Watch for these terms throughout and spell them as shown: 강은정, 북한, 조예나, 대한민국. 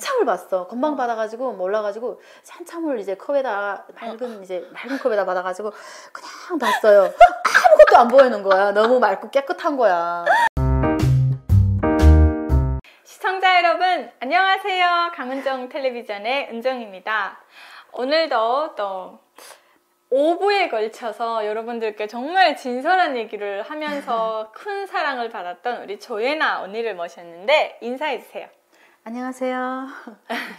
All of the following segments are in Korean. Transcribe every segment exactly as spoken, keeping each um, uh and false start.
한참을 봤어. 건방 받아가지고 몰라가지고 한참을 이제 컵에다 맑은 이제 맑은 컵에다 받아가지고 그냥 봤어요. 아무것도 안 보이는 거야. 너무 맑고 깨끗한 거야. 시청자 여러분 안녕하세요. 강은정 텔레비전의 은정입니다. 오늘도 또 오 부에 걸쳐서 여러분들께 정말 진솔한 얘기를 하면서 큰 사랑을 받았던 우리 조예나 언니를 모셨는데 인사해주세요. 안녕하세요.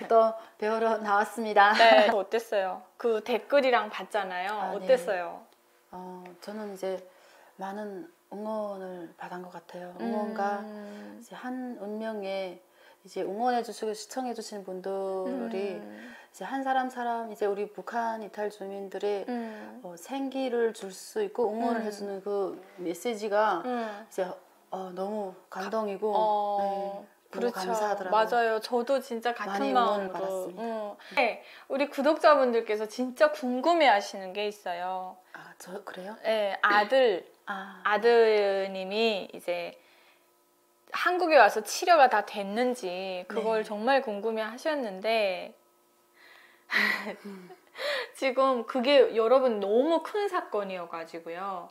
또 배우러 나왔습니다. 네, 어땠어요? 그 댓글이랑 봤잖아요. 아, 어땠어요? 네. 어, 저는 이제 많은 응원을 받은 것 같아요. 응원과 음. 이제 한 운명에 이제 응원해주시고 시청해주시는 분들이 음. 이제 한 사람 사람 이제 우리 북한 이탈 주민들의 음. 어, 생기를 줄 수 있고 응원을 음. 해주는 그 메시지가 음. 이제 어, 너무 감동이고 가, 어, 네, 그렇죠. 너무 감사하더라고요. 맞아요. 저도 진짜 같은 마음으로 응. 네, 우리 구독자분들께서 진짜 궁금해하시는 게 있어요. 아, 저 그래요? 네, 아들 아. 아드님이 이제 한국에 와서 치료가 다 됐는지 그걸 네. 정말 궁금해 하셨는데 지금 그게 여러분 너무 큰 사건이어가지고요.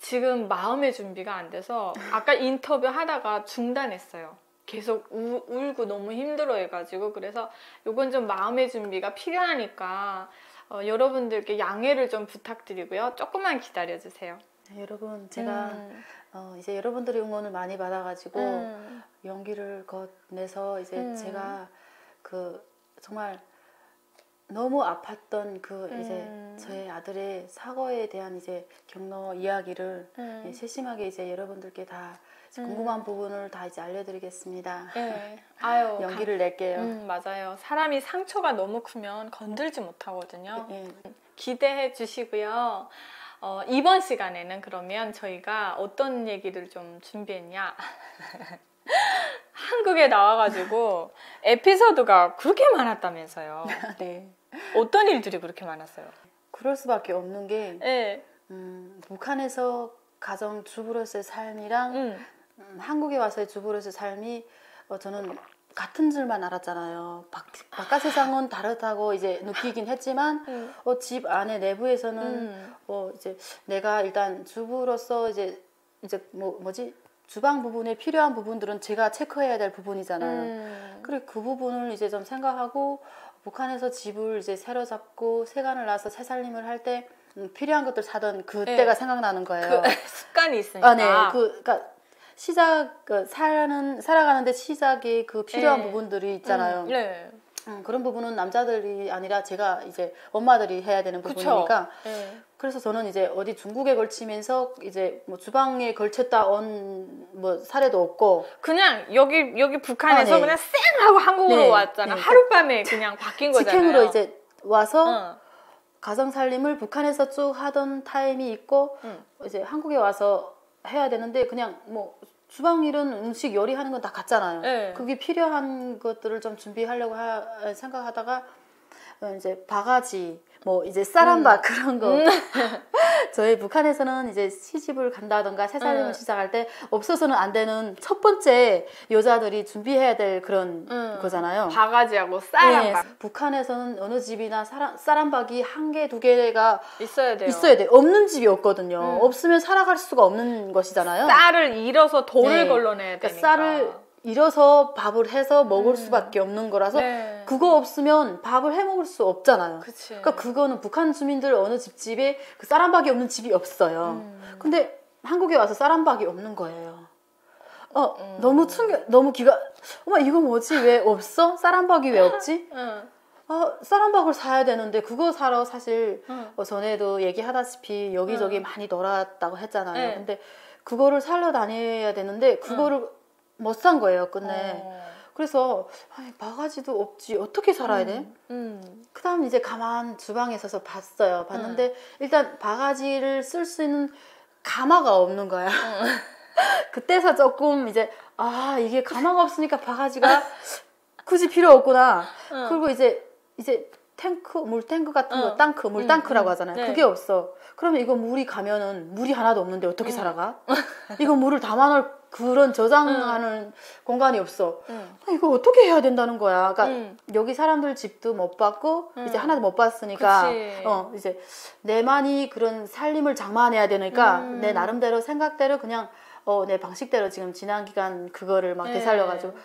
지금 마음의 준비가 안 돼서 아까 인터뷰 하다가 중단했어요. 계속 우, 울고 너무 힘들어 해가지고 그래서 이건 좀 마음의 준비가 필요하니까 어, 여러분들께 양해를 좀 부탁드리고요. 조금만 기다려주세요. 네, 여러분 제가 음. 어, 이제 여러분들의 응원을 많이 받아가지고 음. 용기를 내서 이제 음. 제가 그 정말 너무 아팠던 그 이제 음. 저의 아들의 사고에 대한 이제 경로 이야기를 음. 예, 세심하게 이제 여러분들께 다 이제 음. 궁금한 부분을 다 이제 알려드리겠습니다. 네. 아유, 연기를 가... 낼게요. 음, 맞아요. 사람이 상처가 너무 크면 건들지 못하거든요. 예, 예. 기대해 주시고요. 어, 이번 시간에는 그러면 저희가 어떤 얘기를 좀 준비했냐? 한국에 나와가지고 에피소드가 그렇게 많았다면서요. 네. 어떤 일들이 그렇게 많았어요? 그럴 수밖에 없는 게 네. 음, 북한에서 가정주부로서의 삶이랑 음. 음, 한국에 와서의 주부로서의 삶이 어, 저는 같은 줄만 알았잖아요. 바, 바깥 세상은 다르다고 이제 느끼긴 했지만 음. 어, 집 안에 내부에서는 음. 어, 이제 내가 일단 주부로서 이제 이제 뭐, 뭐지? 주방 부분에 필요한 부분들은 제가 체크해야 될 부분이잖아요. 음. 그리고 그 부분을 이제 좀 생각하고 북한에서 집을 이제 새로 잡고 세간을 놔서 새살림을 할 때 필요한 것들 사던 그때가 네. 생각나는 거예요. 그 습관이 있으니까. 아, 네. 그, 그러니까 시작 그 사는 살아가는데 시작이 그 필요한 네. 부분들이 있잖아요. 음, 네. 음, 그런 부분은 남자들이 아니라 제가 이제 엄마들이 해야 되는 부분이니까. 네. 그래서 저는 이제 어디 중국에 걸치면서 이제 뭐 주방에 걸쳤다 온 뭐 사례도 없고 그냥 여기 여기 북한에서 아, 네. 그냥 쌩 하고 한국으로 네. 왔잖아. 네. 하룻밤에 그냥 바뀐 거잖아요. 직행으로 이제 와서 응. 가정 살림을 북한에서 쭉 하던 타임이 있고 응. 이제 한국에 와서 해야 되는데 그냥 뭐 주방 일은 음식 요리하는 건 다 같잖아요. 네. 그게 필요한 것들을 좀 준비하려고 하, 생각하다가 이제 바가지 뭐 이제 쌀한밥 음. 그런 거 음. 저희 북한에서는 이제 시집을 간다던가 새살림을 음. 시작할 때 없어서는 안 되는 첫 번째 여자들이 준비해야 될 그런 음. 거잖아요. 바가지하고 쌀한밥. 네. 북한에서는 어느 집이나 쌀한밥이 한 개, 두 개가 있어야 돼요. 있어야 돼요. 없는 집이 없거든요. 음. 없으면 살아갈 수가 없는 것이잖아요. 쌀을 잃어서 돈을 네. 걸러내야 되니까. 그러니까 쌀을 잃어서 밥을 해서 먹을 음. 수밖에 없는 거라서 네. 그거 없으면 밥을 해 먹을 수 없잖아요. 그치. 그러니까 그거는 북한 주민들 어느 집집에 그 쌀 한 박이 없는 집이 없어요. 음. 근데 한국에 와서 쌀 한 박이 없는 거예요. 어 음. 너무 충격, 너무 기가. 엄마 이거 뭐지? 왜 없어? 쌀 한 박이 왜 없지? 음. 어, 쌀 한 박을 사야 되는데 그거 사러 사실 음. 어, 전에도 얘기하다시피 여기저기 음. 많이 놀았다고 했잖아요. 네. 근데 그거를 사러 다녀야 되는데 그거를 음. 못 산 거예요, 끝내. 어. 그래서 아니, 바가지도 없지. 어떻게 살아야 돼? 음, 음. 그 다음 이제 가만 주방에 서서 봤어요. 봤는데 음. 일단 바가지를 쓸 수 있는 가마가 없는 거야. 음. 그때서 조금 이제 아 이게 가마가 없으니까 바가지가 굳이 필요 없구나. 음. 그리고 이제 이제 탱크, 물탱크 같은 거, 음. 탱크, 물탱크라고 음. 하잖아요. 네. 그게 없어. 그러면 이거 물이 가면은 물이 하나도 없는데 어떻게 음. 살아가? 이거 물을 담아놓을 그런 저장하는 음. 공간이 없어. 음. 이거 어떻게 해야 된다는 거야. 그러니까 음. 여기 사람들 집도 못 봤고 음. 이제 하나도 못 봤으니까 그치. 어 이제 내만이 그런 살림을 장만해야 되니까 음. 내 나름대로 생각대로 그냥 어 내 방식대로 지금 지난 기간 그거를 막 되살려가지고 네.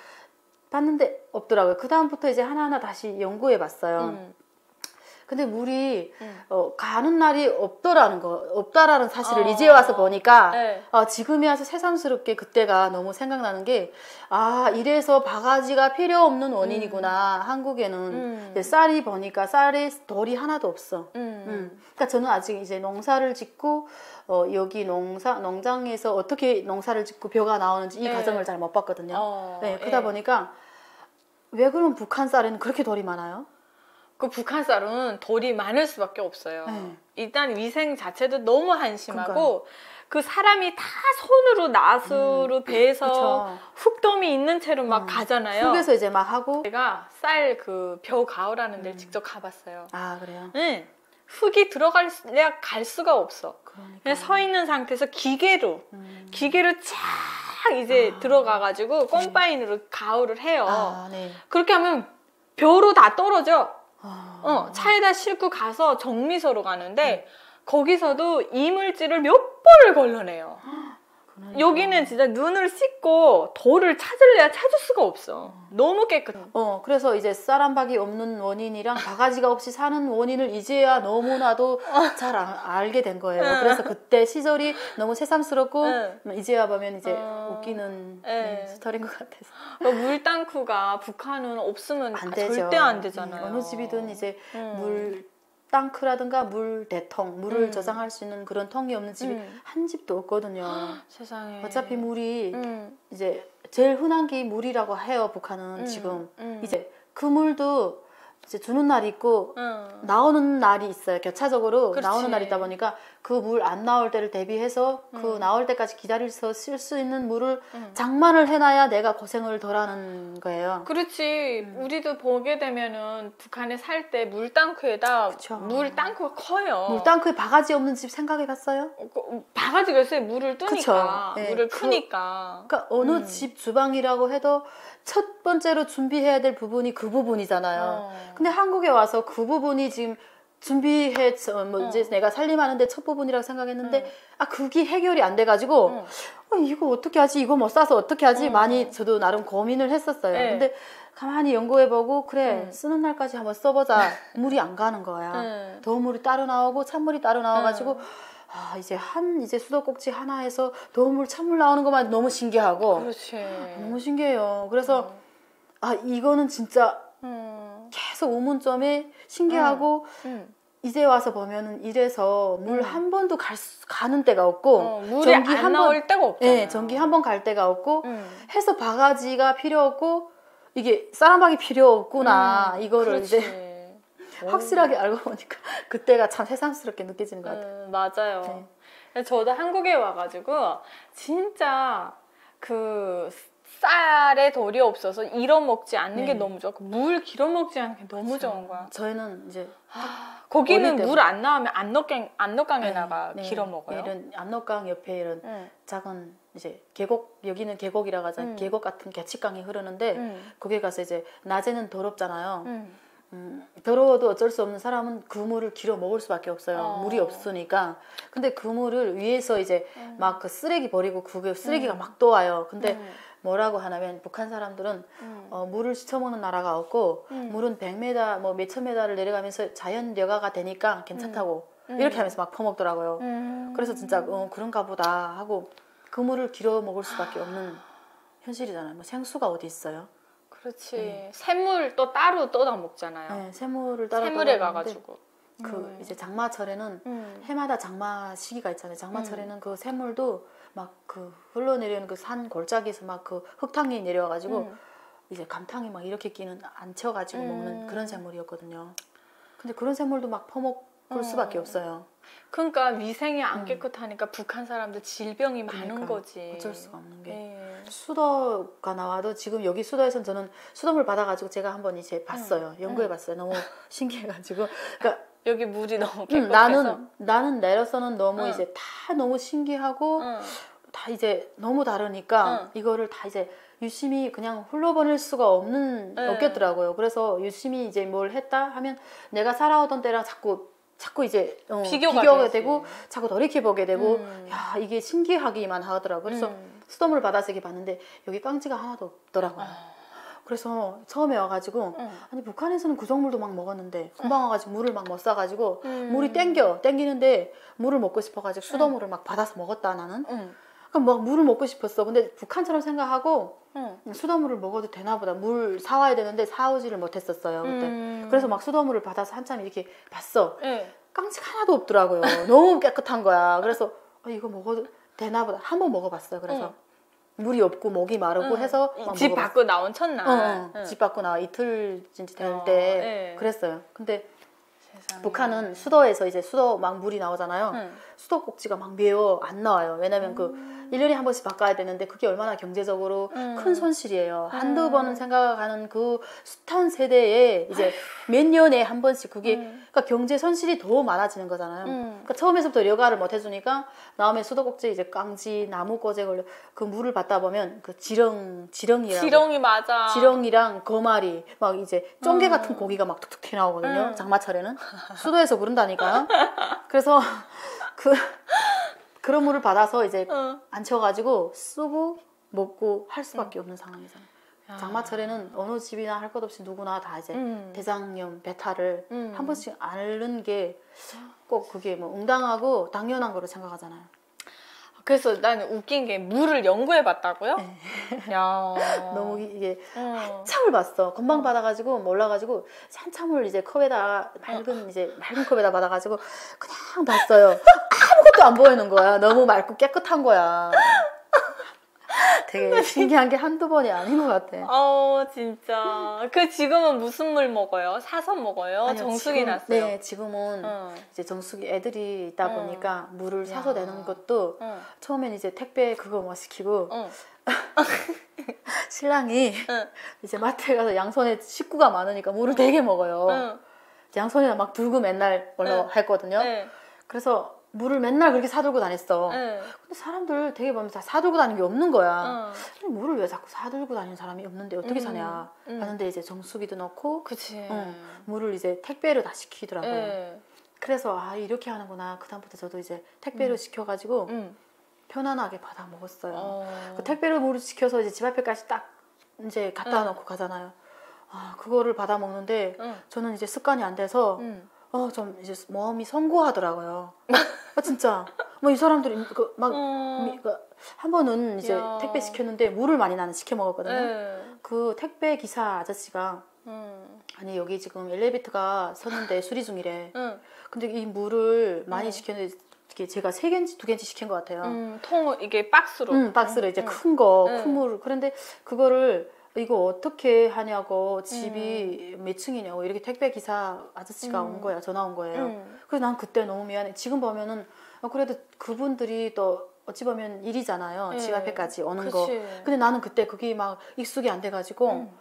봤는데 없더라고요. 그 다음부터 이제 하나하나 다시 연구해봤어요. 음. 근데 물이 음. 어, 가는 날이 없더라는 거, 없다라는 사실을 어. 이제 와서 보니까 네. 어, 지금에 와서 새삼스럽게 그때가 너무 생각나는 게 아 이래서 바가지가 필요 없는 원인이구나. 음. 한국에는 음. 이제 쌀이 버니까 쌀에 돌이 하나도 없어. 음. 음. 그러니까 저는 아직 이제 농사를 짓고 어, 여기 농사 농장에서 어떻게 농사를 짓고 벼가 나오는지 이 네. 과정을 잘 못 봤거든요. 어. 네, 그러다 네. 보니까 왜 그럼 북한 쌀에는 그렇게 돌이 많아요? 그 북한 쌀은 돌이 많을 수밖에 없어요. 네. 일단 위생 자체도 너무 한심하고 그러니까요. 그 사람이 다 손으로 나수로 음. 배에서 흙더미 있는 채로 막 음. 가잖아요. 흙에서 이제 막 하고 제가 쌀 그 벼 가오라는 데를 음. 직접 가봤어요. 아 그래요? 네. 흙이 들어가야 갈 수가 없어. 그러니까요. 그냥 서 있는 상태에서 기계로 음. 기계로 쫙 이제 아. 들어가가지고 꼼바인으로 네. 가오를 해요. 아, 네. 그렇게 하면 벼로 다 떨어져. 어, 차에다 싣고 가서 정미소로 가는데 음. 거기서도 이물질을 몇 번을 걸러내요. 그러니까. 여기는 진짜 눈을 씻고 돌을 찾을래야 찾을 수가 없어. 어. 너무 깨끗해. 어, 그래서 이제 쌀 한 박이 없는 원인이랑 바가지가 없이 사는 원인을 이제야 너무나도 어. 잘 아, 알게 된 거예요. 응. 그래서 그때 시절이 너무 새삼스럽고 응. 이제야 보면 이제 어. 웃기는 네, 스토리인 것 같아서. 물탱크가 북한은 없으면 안 되죠. 절대 안 되잖아요. 음, 어느 집이든 이제 음. 물 탱크라든가 물 대통, 물을 음. 저장할 수 있는 그런 통이 없는 집이 음. 한 집도 없거든요. 헉, 세상에. 어차피 물이 음. 이제 제일 흔한 게 물이라고 해요. 북한은 음. 지금 음. 이제 그 물도 이제 주는 날이 있고 음. 나오는 날이 있어요. 교차적으로 그렇지. 나오는 날이 있다 보니까 그 물 안 나올 때를 대비해서 그 음. 나올 때까지 기다려서 쓸 수 있는 물을 음. 장만을 해놔야 내가 고생을 덜하는 거예요. 그렇지. 음. 우리도 보게 되면은 북한에 살 때 물 탱크에다 물 탱크가 커요. 물 탱크에 바가지 없는 집 생각해봤어요? 그, 바가지가 있어요. 물을 뜨니까 네. 물을 푸니까. 그, 그러니까 어느 음. 집 주방이라고 해도 첫 번째로 준비해야 될 부분이 그 부분이잖아요. 어. 근데 한국에 와서 그 부분이 지금 준비해 뭐 이제 어. 내가 살림하는데 첫 부분이라고 생각했는데 음. 아 그게 해결이 안 돼가지고 음. 어, 이거 어떻게 하지? 이거 뭐 싸서 어떻게 하지? 음. 많이 저도 나름 고민을 했었어요. 네. 근데 가만히 연구해보고 그래 음. 쓰는 날까지 한번 써보자. 물이 안 가는 거야. 음. 더운물이 따로 나오고 찬물이 따로 나와가지고 음. 아, 이제 한 이제 수도꼭지 하나에서 더운물 찬물 나오는 것만 너무 신기하고 그렇지. 너무 신기해요. 그래서 음. 아 이거는 진짜 음. 계속 의문점에 신기하고 음. 음. 이제 와서 보면은 이래서 물 한 음. 번도 갈 수, 가는 데가 없고 어, 물이 전기 안 한 나올 번, 데가 없잖아요. 네, 전기 한 번 갈 데가 없고 음. 해서 바가지가 필요 없고 이게 쌀 한 박이 필요 없구나 음. 이거를 그렇지. 이제 확실하게 알고 보니까 그때가 참 새삼스럽게 느껴지는 것 같아요. 음, 맞아요. 네. 저도 한국에 와가지고 진짜 그 쌀에 돌이 없어서 잃어먹지 않는 네. 게 너무 좋고 물 길어먹지 않는 게 너무 맞아. 좋은 거야. 저희는 이제 아, 거기는 물 안 나오면 안넉강, 안넉강에 네. 나가 네. 길어먹어요. 이런 안넉강 옆에 이런 네. 작은 이제 계곡, 여기는 계곡이라고 하잖아요. 음. 계곡 같은 개치강이 흐르는데 음. 거기에 가서 이제 낮에는 더럽잖아요. 음. 음, 더러워도 어쩔 수 없는 사람은 그 물을 길어 먹을 수밖에 없어요. 어. 물이 없으니까. 근데 그 물을 위에서 이제 음. 막 그 쓰레기 버리고 그게 쓰레기가 음. 막 떠와요. 근데 음. 뭐라고 하냐면 북한 사람들은 음. 어, 물을 시쳐먹는 나라가 없고 음. 물은 백 미터 뭐 몇천 미터를 내려가면서 자연 여가가 되니까 괜찮다고 음. 이렇게 하면서 막 퍼먹더라고요. 음. 그래서 진짜 어, 그런가 보다 하고 그 물을 길어 먹을 수밖에 없는 현실이잖아요. 뭐 생수가 어디 있어요? 그렇지. 네. 샘물 또 따로 떠다 먹잖아요. 네, 샘물을 따로 샘물에 가가지고 그 음. 이제 장마철에는 음. 해마다 장마 시기가 있잖아요. 장마철에는 음. 그 샘물도 막 그 흘러내리는 그 산 골짜기에서 막 그 흙탕이 내려와가지고 음. 이제 감탕이 막 이렇게 끼는 앉혀가지고 음. 먹는 그런 샘물이었거든요. 근데 그런 샘물도 막 퍼먹 그럴 수밖에 어. 없어요. 그러니까 위생이 안 깨끗하니까 음. 북한 사람들 질병이 많은 그러니까 거지. 어쩔 수가 없는 게 네. 수도가 나와도 지금 여기 수도에선 저는 수돗물 받아가지고 제가 한번 이제 봤어요. 음. 연구해봤어요. 음. 너무 신기해가지고. 그러니까 여기 물이 너무 깨끗해서 음, 나는 나는 내려서는 너무 음. 이제 다 너무 신기하고. 음. 다 이제 너무 다르니까 응. 이거를 다 이제 유심히 그냥 흘러보낼 수가 없는 네. 없겠더라고요. 그래서 유심히 이제 뭘 했다 하면 내가 살아오던 때랑 자꾸 자꾸 이제 어, 비교가, 비교가 되고 자꾸 돌이켜보게 되고 음. 야 이게 신기하기만 하더라고요. 그래서 음. 수돗물 바다색이 봤는데 여기 깡지가 하나도 없더라고요. 아. 그래서 처음에 와가지고 응. 아니 북한에서는 구정물도 막 먹었는데 금방 와가지고 물을 막 못 사가지고 음. 물이 땡겨 땡기는데 물을 먹고 싶어가지고 수돗물을 응. 막 받아서 먹었다 나는 응. 그러니까 막 물을 먹고 싶었어. 근데 북한처럼 생각하고 응. 수돗물을 먹어도 되나 보다. 물 사와야 되는데 사오지를 못했었어요 그때. 음. 그래서 막 수돗물을 받아서 한참 이렇게 봤어. 응. 깡지가 하나도 없더라고요. 너무 깨끗한 거야. 그래서 아, 이거 먹어도 되나 보다. 한번 먹어봤어요. 그래서 응. 물이 없고 목이 마르고 응. 해서 집 밖으로 나온 첫날 어, 응. 집 밖으로 나와 이틀 진짜 될 어, 때 네. 그랬어요. 근데 세상에. 북한은 수도에서 이제 수도 막 물이 나오잖아요. 응. 수도 꼭지가 막 메어 안 나와요. 왜냐면 음. 그 일 년에 한 번씩 바꿔야 되는데 그게 얼마나 경제적으로 음. 큰 손실이에요. 음. 한두 번은 생각하는 그 숱한 세대에 이제 몇 년에 한 번씩 그게 음. 그러니까 경제 손실이 더 많아지는 거잖아요. 음. 그러니까 처음에서부터 여가를 못 해주니까 다음에 수도 꼭지 이제 깡지 나무 꺼제 걸려 그 물을 받다 보면 그 지렁 지렁이랑 지렁이 맞아 지렁이랑 거마리 막 이제 쫑개 음. 같은 고기가 막 툭툭 튀어나오거든요. 음. 장마철에는 수도에서 그런다니까요. 그래서 그, 그런 물을 받아서 이제 어. 앉혀가지고 쓰고 먹고 할 수밖에 응. 없는 상황이잖아요. 야. 장마철에는 어느 집이나 할 것 없이 누구나 다 이제 음. 대장염, 배탈을 음. 한 번씩 앓는 게 꼭 그게 뭐 응당하고 당연한 거로 생각하잖아요. 그래서 나는 웃긴 게 물을 연구해 봤다고요? 네. 야. 너무 이게 음. 한참을 봤어. 금방 받아가지고 몰라가지고 한참을 이제 컵에다 맑은 이제 맑은 컵에다 받아가지고 그냥 봤어요. 아무것도 안 보이는 거야. 너무 맑고 깨끗한 거야. 되게 신기한 게 한두 번이 아닌 것 같아. 어, 진짜. 그 지금은 무슨 물 먹어요? 사서 먹어요? 아니요, 정수기 지금, 났어요? 네, 지금은 응. 이제 정수기 애들이 있다 응. 보니까 물을 사서 야. 내는 것도 응. 처음엔 이제 택배 그거 뭐 시키고 응. 신랑이 응. 이제 마트에 가서 양손에 식구가 많으니까 물을 되게 먹어요. 응. 양손에다 막 들고 맨날 올라했거든요. 응. 응. 그래서 물을 맨날 그렇게 사들고 다녔어. 응. 근데 사람들 되게 보면 다 사들고 다니는 게 없는 거야. 응. 물을 왜 자꾸 사들고 다니는 사람이 없는데 어떻게 응. 사냐 하는데 응. 이제 정수기도 넣고 그치. 응. 물을 이제 택배로 다 시키더라고요. 응. 그래서 아 이렇게 하는구나. 그다음부터 저도 이제 택배로 응. 시켜가지고 응. 편안하게 받아 먹었어요. 어. 그 택배로 물을 시켜서 이제 집 앞에까지 딱 이제 갖다 응. 놓고 가잖아요. 아 그거를 받아 먹는데 응. 저는 이제 습관이 안 돼서 응. 어, 좀 이제 마음이 송구하더라고요. 아, 진짜. 뭐 이 사람들이 그 막 음. 한 번은 이제 야. 택배 시켰는데 물을 많이 나는 시켜 먹었거든요. 에이. 그 택배 기사 아저씨가 음. 아니 여기 지금 엘리베이터가 섰는데 수리 중이래. 음. 근데 이 물을 많이 음. 시켰는데 제가 세 개인지 두 개인지 시킨 것 같아요. 음, 통 이게 박스로. 음, 박스로 음. 이제 큰 거, 큰 물. 음. 그런데 그거를 이거 어떻게 하냐고 집이 음. 몇 층이냐고 이렇게 택배 기사 아저씨가 음. 온 거야. 전화 온 거예요. 음. 그래서 난 그때 너무 미안해. 지금 보면은 그래도 그분들이 또 어찌 보면 일이잖아요. 예. 집 앞에까지 오는 그치. 거. 근데 나는 그때 그게 막 익숙이 안 돼가지고 음.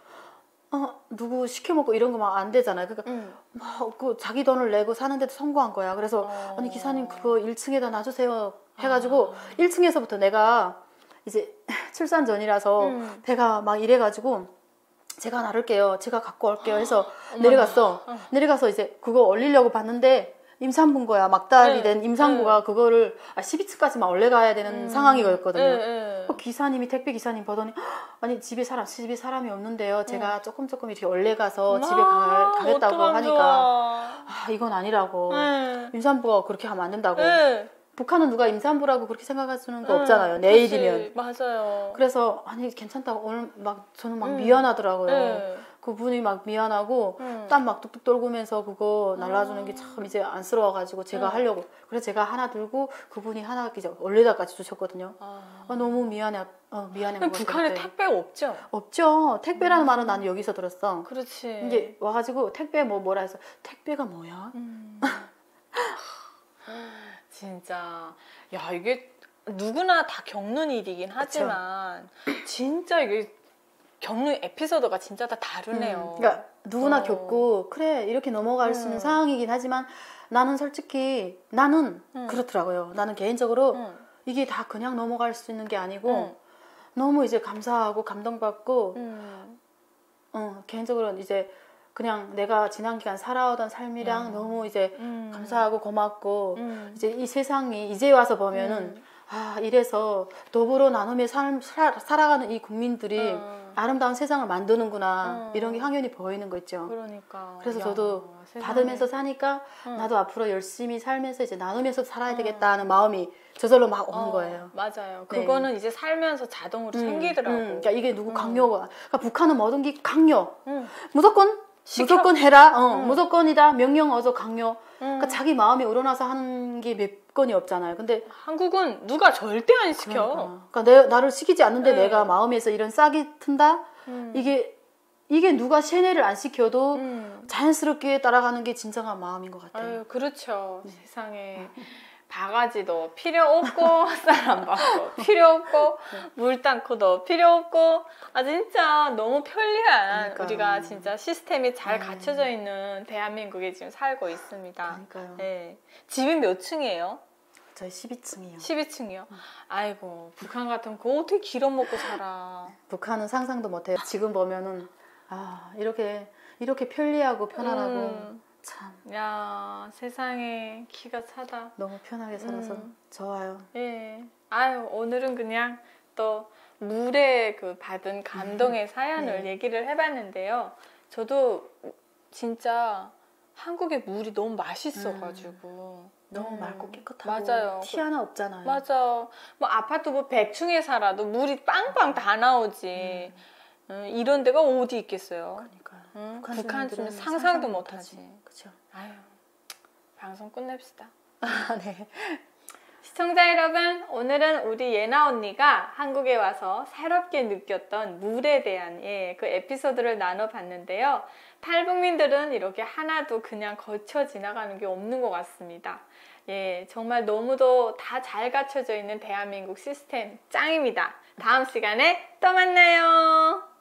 어, 누구 시켜먹고 이런 거 막 안 되잖아요. 그러니까 음. 막 그 자기 돈을 내고 사는데도 성공한 거야. 그래서 어. 아니 기사님 그거 일 층에다 놔주세요 해가지고 아. 일 층에서부터 내가 이제 출산 전이라서 음. 배가 막 이래가지고 제가 나를게요. 제가 갖고 올게요 해서 어, 내려갔어. 어. 내려가서 이제 그거 올리려고 봤는데 임산부인 거야. 막달이 네. 된 임산부가 네. 그거를 아, 십이 층까지만 올라가야 되는 음. 상황이었거든요. 네, 네. 어, 기사님이 택배 기사님 보더니 아니 집에 사람 집에 사람이 없는데요. 제가 네. 조금 조금 이렇게 올라가서 집에 가, 가겠다고 하니까 아, 이건 아니라고 네. 임산부가 그렇게 하면 안 된다고. 네. 북한은 누가 임산부라고 그렇게 생각하시는 거 응, 없잖아요. 내일이면. 맞아요. 그래서 아니 괜찮다고 오늘 막 저는 막 응. 미안하더라고요. 응. 그분이 막 미안하고 응. 땀 막 뚝뚝 떨구면서 그거 날라주는 게 참 이제 안쓰러워가지고 제가 응. 하려고. 그래서 제가 하나 들고 그분이 하나 이제 원래다까지 주셨거든요. 아. 아, 너무 미안해. 어, 미안해. 북한에 그때. 택배가 없죠? 없죠. 택배라는 음. 말은 나는 여기서 들었어. 그렇지. 이제 와가지고 택배 뭐 뭐라 해서 택배가 뭐야? 음. 진짜 야 이게 누구나 다 겪는 일이긴 하지만 그쵸. 진짜 이게 겪는 에피소드가 진짜 다 다르네요. 음, 그러니까 누구나 어. 겪고 그래 이렇게 넘어갈 음. 수 있는 상황이긴 하지만 나는 솔직히 나는 음. 그렇더라고요. 나는 개인적으로 음. 이게 다 그냥 넘어갈 수 있는 게 아니고 음. 너무 이제 감사하고 감동받고 음. 어, 개인적으로는 이제 그냥 내가 지난 기간 살아오던 삶이랑 음. 너무 이제 음. 감사하고 고맙고 음. 이제 이 세상이 이제 와서 보면은 음. 아 이래서 더불어 나눔의 삶 살아가는 이 국민들이 음. 아름다운 세상을 만드는구나 음. 이런 게 확연히 보이는 거 있죠. 그러니까. 그래서 야, 저도 세상에. 받으면서 사니까 음. 나도 앞으로 열심히 살면서 이제 나누면서 살아야 되겠다는 음. 마음이 저절로 막 오는 어, 거예요. 맞아요. 네. 그거는 이제 살면서 자동으로 음, 생기더라고. 음. 그러니까 이게 누구 강요가 음. 그러니까 북한은 뭐든지 강요. 음. 무조건 시켜? 무조건 해라. 어, 음. 무조건이다. 명령 어서 강요. 음. 그러니까 자기 마음이 우러나서 하는 게 몇 건이 없잖아요. 근데 한국은 누가 절대 안 시켜. 그러니까, 그러니까 내, 나를 시키지 않는데 네. 내가 마음에서 이런 싹이 튼다. 음. 이게 이게 누가 세뇌를 안 시켜도 음. 자연스럽게 따라가는 게 진정한 마음인 것 같아요. 아유, 그렇죠. 네. 세상에. 바가지도 필요 없고 쌀 안 받고 필요 없고 물땅콩도 필요 없고 아 진짜 너무 편리한 그러니까. 우리가 진짜 시스템이 잘 네. 갖춰져 있는 대한민국에 지금 살고 있습니다. 그러니까요. 네. 집이 몇 층이에요? 저희 십이 층이요. 십이 층이요? 음. 아이고 북한 같으면 그거 어떻게 길어 먹고 살아. 북한은 상상도 못해요. 지금 보면은 아 이렇게 이렇게 편리하고 편안하고 음. 참. 야 세상에 기가 차다. 너무 편하게 살아서 음. 좋아요. 예. 아유 오늘은 그냥 또 물에 그 받은 감동의 사연을 네. 얘기를 해봤는데요. 저도 진짜 한국의 물이 너무 맛있어가지고. 음. 너무 맑고 깨끗하고 맞아요. 티 하나 없잖아요. 맞아. 뭐 아파트 뭐 백 층에 살아도 물이 빵빵 다 나오지. 음. 음, 이런 데가 어디 있겠어요. 그러니까요. 음, 북한 좀 상상도 못하지. 그렇죠. 아유, 방송 끝냅시다. 아, 네. 시청자 여러분, 오늘은 우리 예나 언니가 한국에 와서 새롭게 느꼈던 물에 대한 예, 그 에피소드를 나눠봤는데요. 탈북민들은 이렇게 하나도 그냥 거쳐 지나가는 게 없는 것 같습니다. 예, 정말 너무도 다 잘 갖춰져 있는 대한민국 시스템 짱입니다. 다음 시간에 또 만나요.